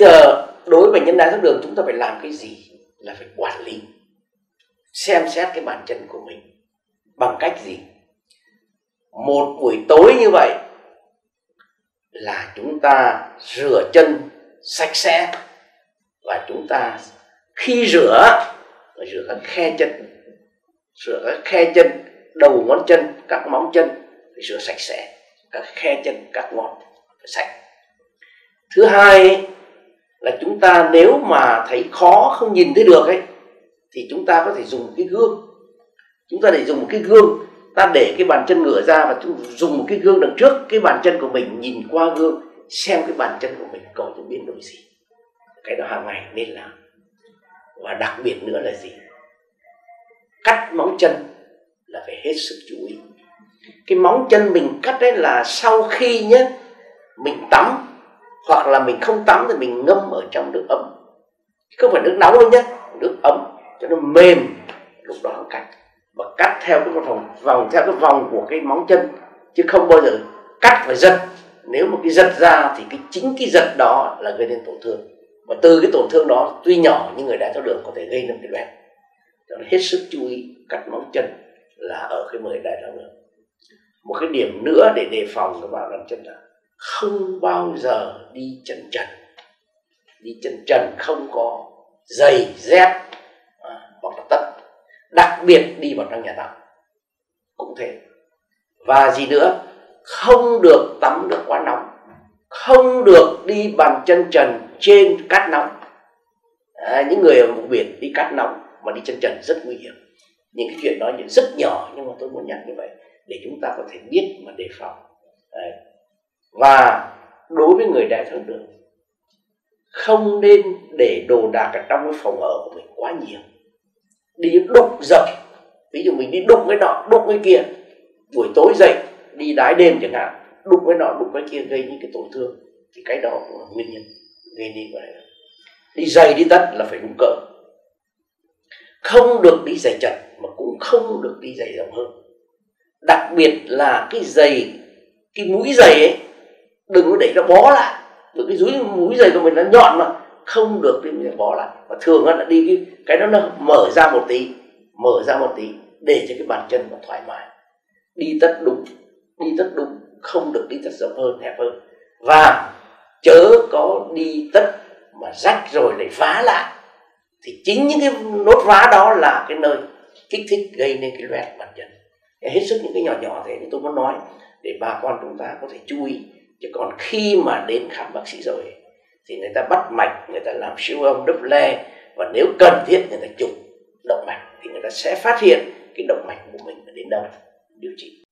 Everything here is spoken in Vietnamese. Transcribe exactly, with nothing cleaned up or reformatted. Bây giờ đối với bệnh nhân đái tháo đường, chúng ta phải làm cái gì? Là phải quản lý, xem xét cái bàn chân của mình. Bằng cách gì? Một buổi tối như vậy là chúng ta rửa chân sạch sẽ, và chúng ta khi rửa rửa các khe chân, rửa các khe chân, đầu ngón chân, các móng chân phải rửa sạch sẽ, các khe chân, các ngón phải sạch. Thứ hai là chúng ta nếu mà thấy khó không nhìn thấy được ấy, thì chúng ta có thể dùng cái gương. Chúng ta để dùng một cái gương, ta để cái bàn chân ngửa ra và chúng dùng một cái gương đằng trước cái bàn chân của mình, nhìn qua gương xem cái bàn chân của mình có những biến đổi gì. Cái đó hàng ngày nên làm. Và đặc biệt nữa là gì? Cắt móng chân là phải hết sức chú ý. Cái móng chân mình cắt đấy là sau khi nhé, mình tắm hoặc là mình không tắm thì mình ngâm ở trong nước ấm, không phải nước nóng đâu nhé, nước ấm cho nó mềm, lúc đó cắt. Và cắt theo cái vòng, vòng theo cái vòng của cái móng chân, chứ không bao giờ cắt phải giật. Nếu mà cái giật ra thì cái chính cái giật đó là gây nên tổn thương, và từ cái tổn thương đó tuy nhỏ nhưng người đái tháo đường có thể gây nên cái loét. Cho nên hết sức chú ý cắt móng chân là ở cái người đái tháo đường. Một cái điểm nữa để đề phòng các bạn làm chân là không bao giờ đi chân trần, đi chân trần không có giày dép hoặc là tất, đặc biệt đi vào trong nhà tắm cũng thế. Và gì nữa, không được tắm nước quá nóng, không được đi bàn chân trần trên cát nóng. À, những người ở vùng biển đi cát nóng mà đi chân trần rất nguy hiểm. Những cái chuyện đó rất nhỏ nhưng mà tôi muốn nhắc như vậy để chúng ta có thể biết mà đề phòng. Đấy. Và đối với người đái tháo đường, không nên để đồ đạc ở trong cái phòng ở của mình quá nhiều, đi đục dập. Ví dụ mình đi đục cái nọ đục cái kia, buổi tối dậy đi đái đêm chẳng hạn, đục cái nọ đục cái kia gây những cái tổn thương, thì cái đó cũng là nguyên nhân gây nên vậy. Đi giày đi tất là phải đúng cỡ, không được đi giày chật mà cũng không được đi giày rộng hơn. Đặc biệt là cái giày, cái mũi giày ấy đừng có để nó bó lại, bởi cái dưới mũi giày của mình nó nhọn mà, không được thì mình bỏ lại. Và thường là đi cái, cái đó nó mở ra một tí, mở ra một tí để cho cái bàn chân nó thoải mái. Đi tất đúng, đi tất đúng, không được đi tất rộng hơn, hẹp hơn. Và chớ có đi tất mà rách rồi lại vá lại, thì chính những cái nốt vá đó là cái nơi kích thích gây nên cái loét bàn chân. Hết sức những cái nhỏ nhỏ thế thì tôi muốn nói để bà con chúng ta có thể chú ý. Chứ còn khi mà đến khám bác sĩ rồi thì người ta bắt mạch, người ta làm siêu âm đúp le, và nếu cần thiết người ta chụp động mạch thì người ta sẽ phát hiện cái động mạch của mình đến đâu điều trị.